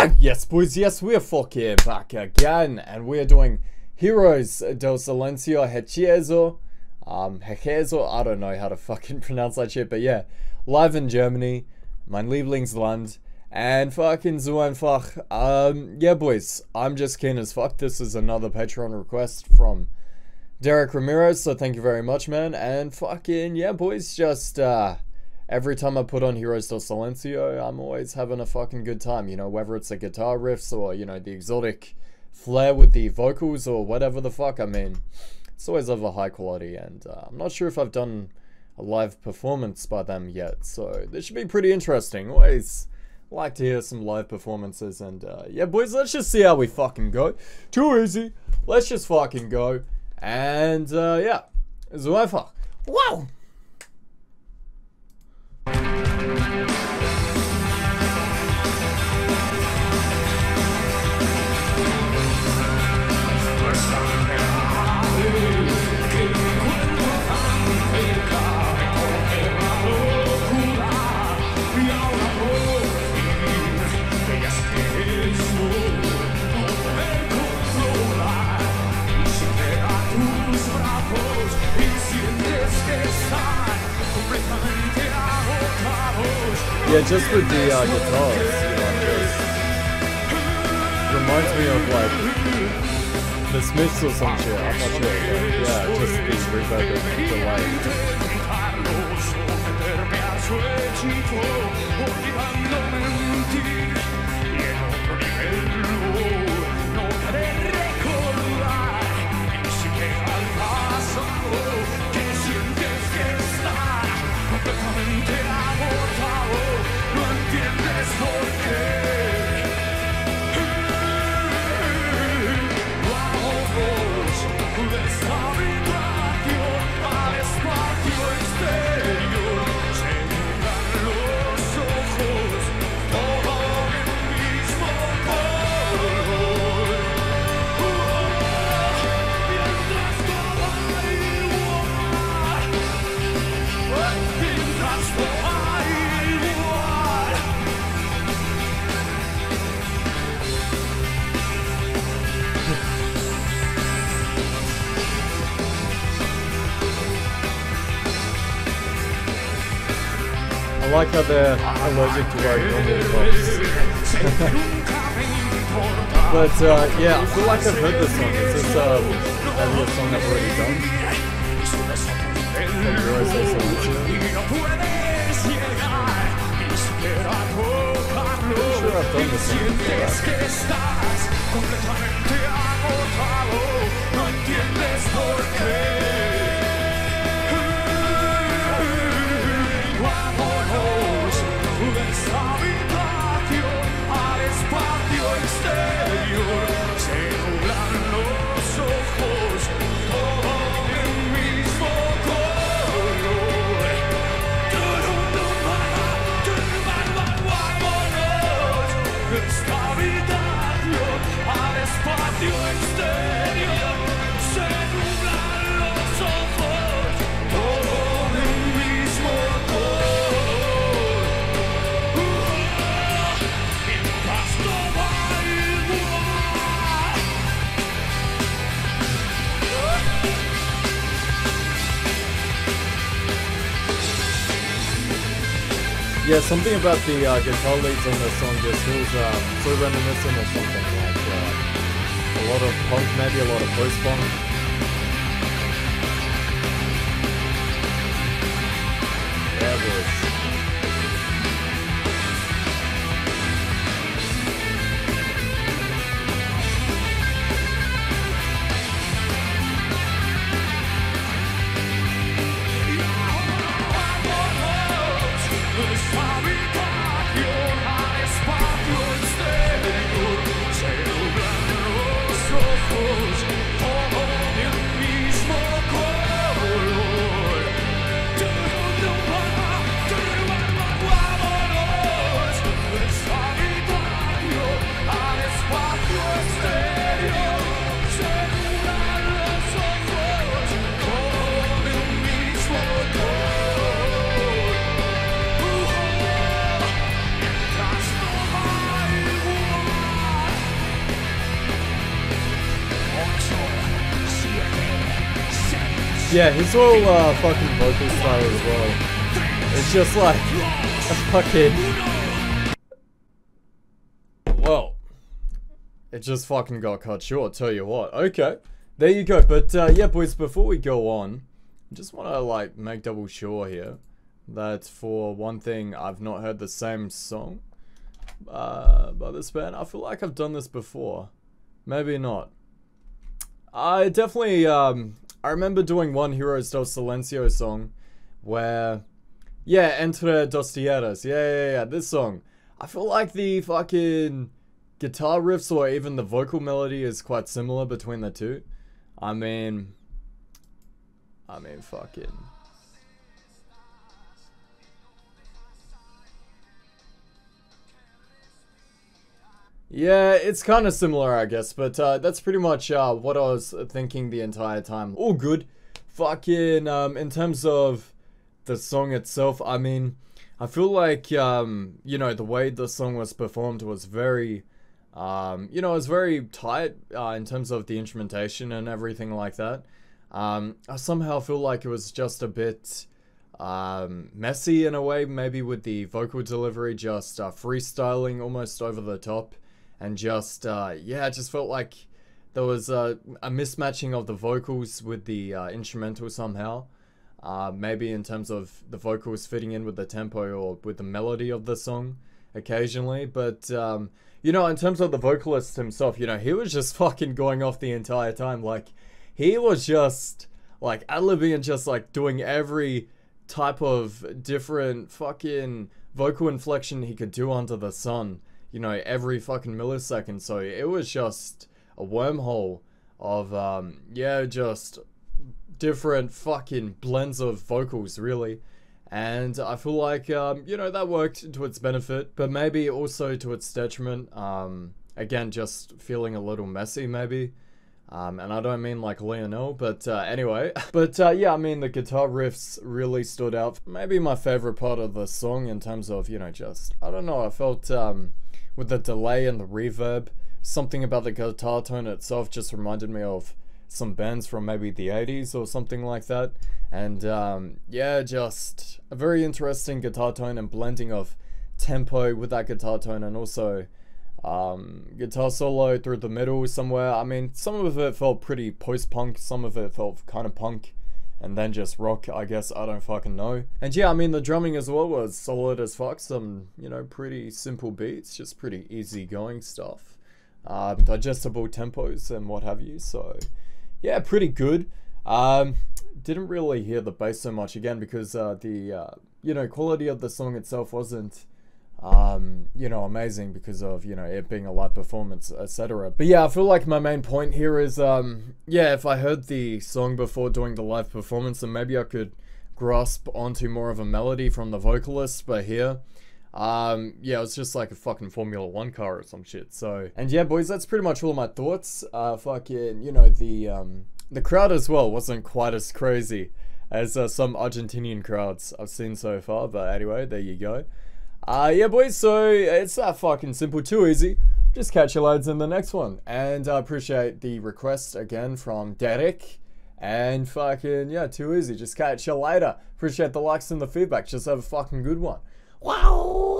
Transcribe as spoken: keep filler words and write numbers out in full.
Fuck yes, boys, yes, we're fucking back again, and we're doing Heroes del Silencio Hechizo. Um, Hechizo, I don't know how to fucking pronounce that shit, but yeah, live in Germany, mein Lieblingsland, and fucking so einfach. Um, yeah, boys, I'm just keen as fuck. This is another Patreon request from Derek Ramirez, so thank you very much, man. And fucking, yeah, boys, just, uh, every time I put on Heroes del Silencio, I'm always having a fucking good time, you know, whether it's the guitar riffs or, you know, the exotic flair with the vocals or whatever the fuck, I mean, it's always of a high quality, and uh, I'm not sure if I've done a live performance by them yet, so this should be pretty interesting. Always like to hear some live performances, and uh, yeah, boys, let's just see how we fucking go. Too easy, let's just fucking go, and uh, yeah, so einfach. Wow! Yeah, just with the uh, guitars, you know, reminds me of like the Smiths or some shit. I'm not sure. But, yeah, just the reverb and the light. I like how they're allergic to our normal pops. But uh, yeah, I feel like I've heard this song. Is this uh, a song I've already done? I realize that's a I'm sure I've done this song before, right? Yeah, something about the uh, guitar leads on this song just feels um, so reminiscent of something like uh, a lot of punk, maybe a lot of post-punk. Yeah, boys. Mismo color. Yeah, his whole uh, fucking vocal style as well. It's just like a fucking. Well, it just fucking got cut short. Tell you what. Okay, there you go. But uh, yeah, boys. Before we go on, I just want to like make double sure here that for one thing, I've not heard the same song uh, by this band. I feel like I've done this before. Maybe not. I definitely, um, I remember doing one Heroes del Silencio song where, yeah, Entre Dos Tierras, yeah, yeah, yeah, this song. I feel like the fucking guitar riffs or even the vocal melody is quite similar between the two. I mean, I mean, fucking. Yeah, it's kind of similar, I guess, but uh, that's pretty much uh, what I was thinking the entire time. All good. Fucking, um, in terms of the song itself, I mean, I feel like, um, you know, the way the song was performed was very, um, you know, it was very tight uh, in terms of the instrumentation and everything like that. Um, I somehow feel like it was just a bit um, messy in a way, maybe with the vocal delivery, just uh, freestyling almost over the top. And just, uh, yeah, it just felt like there was uh, a mismatching of the vocals with the uh, instrumental somehow. Uh, maybe in terms of the vocals fitting in with the tempo or with the melody of the song occasionally. But, um, you know, in terms of the vocalist himself, you know, he was just fucking going off the entire time. Like, he was just, like, ad-libbing and just, like, doing every type of different fucking vocal inflection he could do under the sun. You know, every fucking millisecond, so it was just a wormhole of, um, yeah, just different fucking blends of vocals, really, and I feel like, um, you know, that worked to its benefit, but maybe also to its detriment, um, again, just feeling a little messy, maybe, um, and I don't mean like Lionel, but, uh, anyway, but, uh, yeah, I mean, the guitar riffs really stood out, maybe my favorite part of the song in terms of, you know, just, I don't know, I felt, um, with the delay and the reverb, something about the guitar tone itself just reminded me of some bands from maybe the eighties or something like that. And um, yeah, just a very interesting guitar tone and blending of tempo with that guitar tone and also um, guitar solo through the middle somewhere. I mean, some of it felt pretty post-punk, some of it felt kind of punk, and then just rock, I guess, I don't fucking know. And yeah, I mean, the drumming as well was solid as fuck. Some, you know, pretty simple beats, just pretty easy going stuff. Uh, digestible tempos and what have you, so yeah, pretty good. Um, didn't really hear the bass so much again because uh, the, uh, you know, quality of the song itself wasn't, um, you know, amazing because of, you know, it being a live performance, et cetera. But yeah, I feel like my main point here is, um, yeah, if I heard the song before doing the live performance, then maybe I could grasp onto more of a melody from the vocalist, but here, um yeah, it's just like a fucking Formula One car or some shit. So, and yeah, boys, that's pretty much all my thoughts. Uh fucking, you know, the um the crowd as well wasn't quite as crazy as uh, some Argentinian crowds I've seen so far, but anyway, there you go. Uh yeah, boys, so it's that fucking simple, too easy. Just catch you loads in the next one, and I uh, appreciate the request again from Derek. And fucking, yeah, too easy, just catch you later. Appreciate the likes and the feedback, just have a fucking good one. Wow!